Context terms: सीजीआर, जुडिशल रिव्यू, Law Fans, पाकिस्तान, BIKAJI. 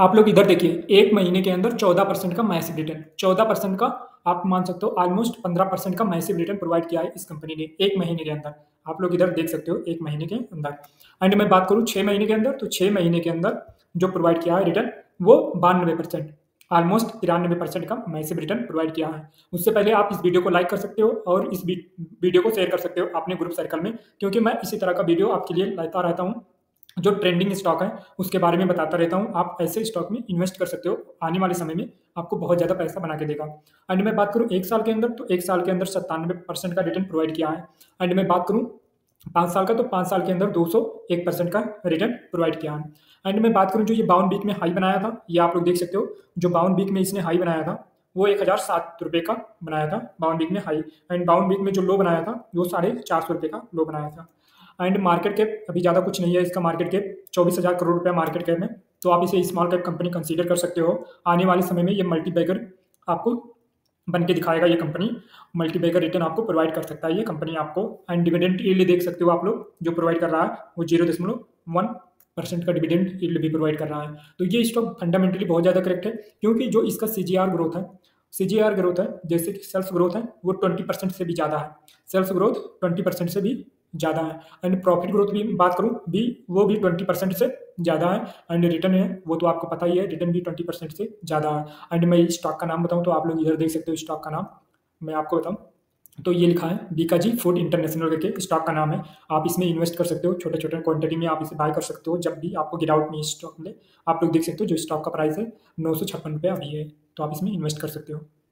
आप लोग इधर देखिए, एक महीने के अंदर 14% का मैसिव रिटर्न, 14% का आप मान सकते हो, ऑलमोस्ट 15% का मैसिव रिटर्न प्रोवाइड किया है इस कंपनी ने एक महीने के अंदर। आप लोग इधर देख सकते हो एक महीने के अंदर। एंड मैं बात करूँ 6 महीने के अंदर, तो 6 महीने के अंदर जो प्रोवाइड किया है रिटर्न वो 92%, ऑलमोस्ट 93% का मैसिव रिटर्न प्रोवाइड किया है। उससे पहले आप इस वीडियो को लाइक कर सकते हो और इस वीडियो को शेयर कर सकते हो अपने ग्रुप सर्कल में, क्योंकि मैं इसी तरह का वीडियो आपके लिए लाता रहता हूँ। जो ट्रेंडिंग स्टॉक है उसके बारे में बताता रहता हूँ, आप ऐसे स्टॉक में इन्वेस्ट कर सकते हो, आने वाले समय में आपको बहुत ज़्यादा पैसा बना के देगा। एंड मैं बात करूँ 1 साल के अंदर, तो 1 साल के अंदर 97% का रिटर्न प्रोवाइड किया है। एंड मैं बात करूँ 5 साल का, तो 5 साल के अंदर 201% का रिटर्न प्रोवाइड किया है। एंड मैं बात करूँ जो ये 52 वीक में हाई बनाया था, ये आप लोग देख सकते हो, जो 52 वीक में इसने हाई बनाया था वो 1007 रुपये का बनाया था 52 वीक में हाई। एंड 52 वीक में जो लो बनाया था वो 450 रुपये का लो बनाया था। एंड मार्केट कैप अभी ज़्यादा कुछ नहीं है, इसका मार्केट कैप 24,000 करोड़ रुपया मार्केट कैप है, तो आप इसे स्मॉल कैप कंपनी कंसीडर कर सकते हो। आने वाले समय में ये मल्टी बैगर आपको बन के दिखाएगा, ये कंपनी मल्टीबैगर रिटर्न आपको प्रोवाइड कर सकता है ये कंपनी आपको। एंड डिविडेंड यील्ड देख सकते हो आप लोग, जो प्रोवाइड कर रहा है वो 0.1% का डिविडेंड यील्ड भी प्रोवाइड कर रहा है। तो ये स्टॉक फंडामेंटली बहुत ज़्यादा करेक्ट है, क्योंकि जो इसका सीजीआर ग्रोथ है जैसे कि सेल्स ग्रोथ है वो 20% से भी ज़्यादा है, सेल्स ग्रोथ 20% से भी ज़्यादा है। एंड प्रॉफिट ग्रोथ भी बात करूँ भी वो भी 20% से ज़्यादा है। एंड रिटर्न है वो तो आपको पता ही है, रिटर्न भी 20% से ज़्यादा है। एंड मैं स्टॉक का नाम बताऊँ तो आप लोग इधर देख सकते हो, स्टॉक का नाम मैं आपको बताऊँ तो ये लिखा है बीकाजी फूड इंटरनेशनल करके स्टॉक का नाम है। आप इसमें इन्वेस्ट कर सकते हो, छोटे छोटे क्वांटिटी में आप इसे बाय कर सकते हो जब भी आपको गिरावट में स्टॉक मिले। आप लोग देख सकते हो जो स्टॉक का प्राइस है 956 रुपये अभी है, तो आप इसमें इन्वेस्ट कर सकते हो।